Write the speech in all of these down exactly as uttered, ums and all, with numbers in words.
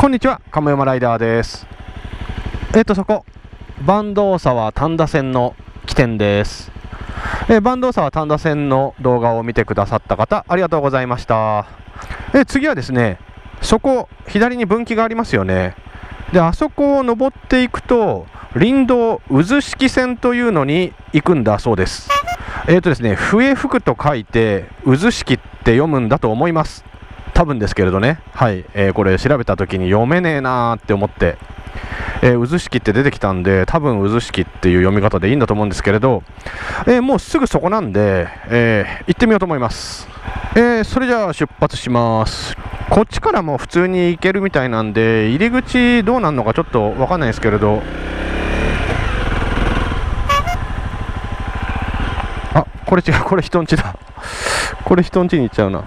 こんにちは、亀山ライダーです。えっとそこ坂東沢丹田線の起点です。えー、坂東沢丹田線の動画を見てくださった方、ありがとうございました。えー、次はですね、そこ左に分岐がありますよね。で、あそこを登っていくと林道渦敷線というのに行くんだそうです。えーとですね、笛吹くと書いて渦敷って読むんだと思います、多分ですけれどね。はい、えー、これ調べた時に読めねえなーって思って、えー、渦敷って出てきたんで、多分渦敷っていう読み方でいいんだと思うんですけれど、えー、もうすぐそこなんで、えー、行ってみようと思います。えー、それじゃあ出発します。こっちからも普通に行けるみたいなんで、入り口どうなんのかちょっと分かんないですけれど、あ、これ違う、これ人んちだこれ人んちに行っちゃうな。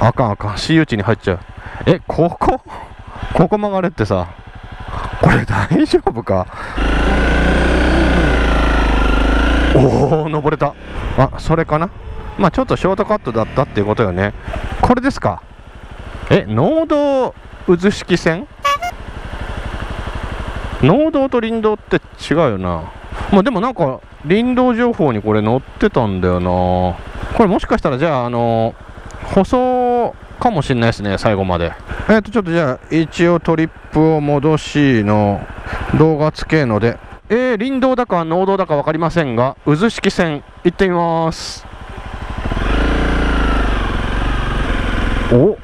あかんあかん、私有地に入っちゃう。え、ここここ曲がるってさ、これ大丈夫か。おお、登れた。あ、それかな。まあちょっとショートカットだったっていうことよね。これですか。え、農道渦敷線、農道と林道って違うよな。まあでもなんか林道情報にこれ載ってたんだよな。これもしかしたらじゃああのー舗装かもしれないですね、最後まで。えっとちょっとじゃあ一応トリップを戻しの動画つけので、えー、林道だか農道だか分かりませんが渦敷線行ってみます。お、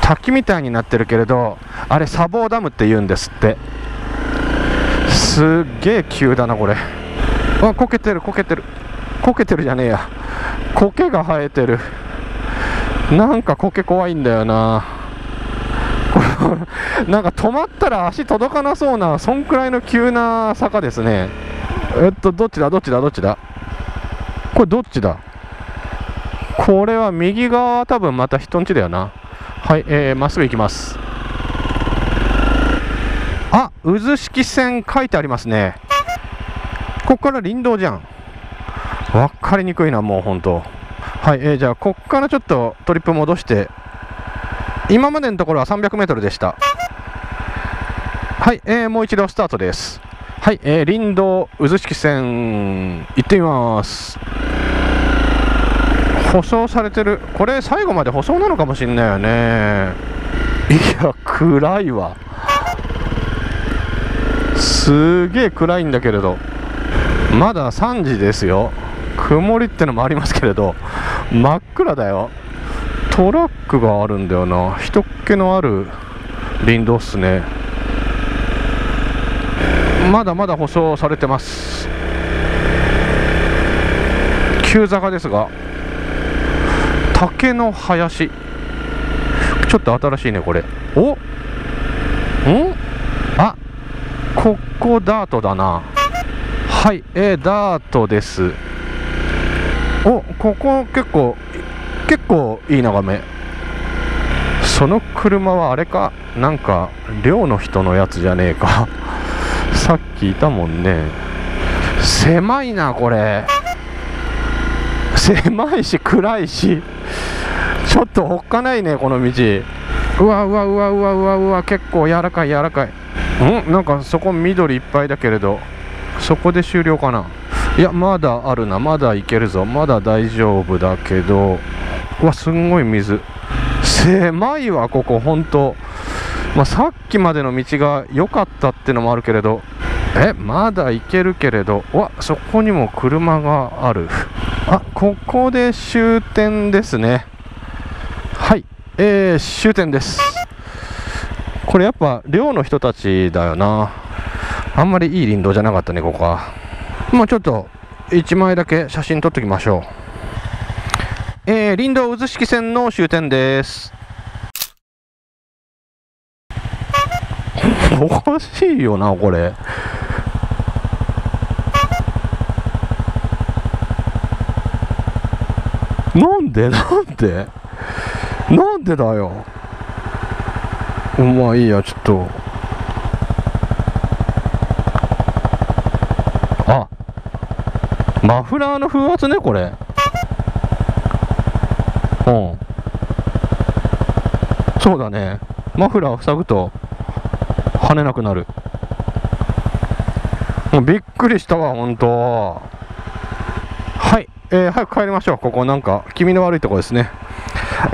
滝みたいになってるけれど、あれ砂防ダムって言うんですって。すっげえ急だなこれ。あ、こけてるこけてるこけてるじゃねえや、苔が生えてる。なんか苔怖いんだよななんか止まったら足届かなそうな、そんくらいの急な坂ですね。えっとどっちだどっちだどっちだ、これどっちだ。これは右側、多分また人んちだよな。はい、えー、まっすぐ行きます。あ、渦敷線書いてありますね。ここから林道じゃん。分かりにくいな、もう本当。はい、えー、じゃあこっからちょっとトリップ戻して、今までのところは さんびゃくメートル でした。はい、えー、もう一度スタートです。はい、えー、林道渦敷線行ってみます。舗装されてる。これ最後まで舗装なのかもしんないよね。いや暗いわ、すげえ暗いんだけれど。まださんじですよ。曇りってのもありますけれど、真っ暗だよ。トラックがあるんだよな。人っ気のある林道っすね。まだまだ舗装されてます。急坂ですが、竹の林、ちょっと新しいねこれ。お、ん、あ、ここダートだな。はい、えー、ダートです。お、ここ結構結構いい眺め。その車はあれか、なんか寮の人のやつじゃねえかさっきいたもんね。狭いなこれ、狭いし暗いし、ちょっとおっかないねこの道。うわうわうわうわうわうわ、結構柔らかい柔らかい。ん、なんかそこ緑いっぱいだけれど、そこで終了かな。いや、まだあるな、まだいけるぞ、まだ大丈夫だけど。うわ、すんごい水、狭いわここ本当。まあ、さっきまでの道が良かったってのもあるけれど、え、まだいけるけれど。うわ、そこにも車がある。あ、ここで終点ですね。はい、えー、終点です。これやっぱ寮の人たちだよな。あんまりいい林道じゃなかったねここは。もうちょっといちまいだけ写真撮っておきましょう。えー、林道渦敷線の終点です。おかしいよなこれ。なんでなんでなんでだよ。まあいいや、ちょっと。マフラーの風圧ねこれ。うん、そうだね、マフラーを塞ぐと跳ねなくなる。もうびっくりしたわ、ほんと。はい、えー、早く帰りましょう。ここなんか気味の悪いところですね。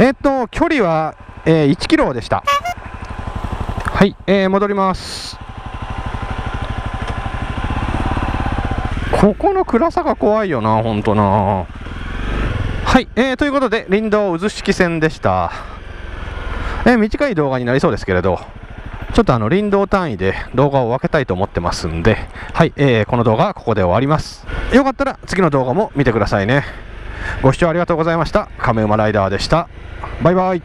えっと距離は、えー、いちキロでした。はい、えー、戻ります。ここの暗さが怖いよな、ほんとな。はい、えー、ということで林道うずしき線でした。えー、短い動画になりそうですけれど、ちょっとあの林道単位で動画を分けたいと思ってますんで、はい、えー、この動画はここで終わります。よかったら次の動画も見てくださいね。ご視聴ありがとうございました。亀馬ライダーでした。バイバイ。